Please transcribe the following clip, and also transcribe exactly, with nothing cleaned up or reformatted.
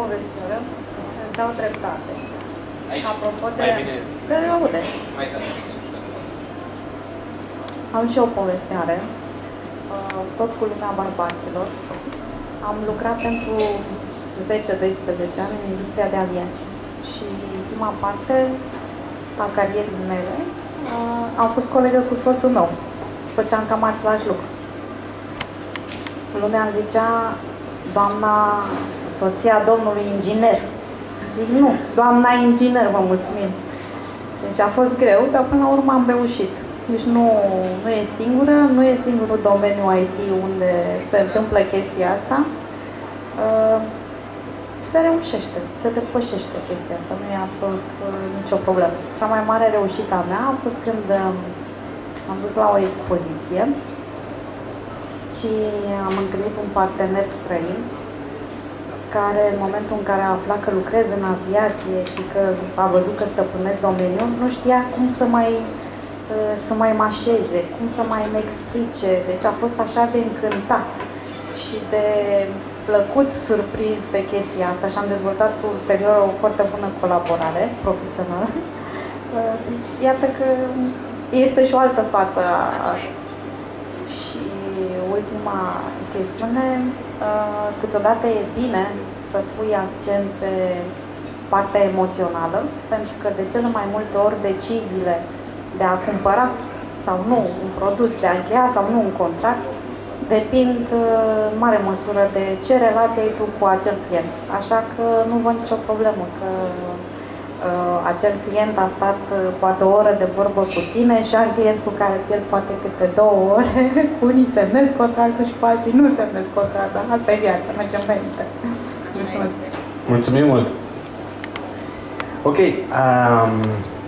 Povestiră, să-ți dau dreptate. Aici, apropo de... mai bine. Să le aude. Mai tare. Am și o povestire, tot cu lumea bărbaților. Am lucrat pentru zece doisprezece ani în industria de aviație. Și prima parte a carierei mele am fost colegă cu soțul meu. Făceam cam același lucru. Lumea îmi zicea, doamna, soția domnului inginer. Zic, nu, doamna inginer, vă mulțumim. Deci a fost greu, dar până la urmă am reușit. Deci nu, nu e singură, nu e singurul domeniu I T unde se întâmplă chestia asta. Se reușește, se depășește chestia asta, nu e absolut nicio problemă. Cea mai mare reușită a mea a fost când am dus la o expoziție și am întâlnit un partener străin care, în momentul în care a aflat că lucrez în aviație și că a văzut că stăpânesc domeniul, nu știa cum să mai, să mai mașeze, cum să mai îmi explice. Deci a fost așa de încântat și de plăcut surprins de chestia asta și am dezvoltat ulterior o foarte bună colaborare profesională. Deci, iată că este și o altă față. Și ultima chestiune, câteodată e bine să pui accent pe partea emoțională, pentru că de cele mai multe ori deciziile de a cumpăra sau nu un produs, de a încheia sau nu un contract, depind în mare măsură de ce relație ai tu cu acel client. Așa că nu văd nicio problemă că uh, acel client a stat uh, poate o oră de vorbă cu tine și al client cu care pierd poate câte două ore. Unii semnesc contractul și cu alții nu semnesc contractul. Asta e viața, mergem pe minte. Mulțumesc! Mulțumim mult! Ok. Um...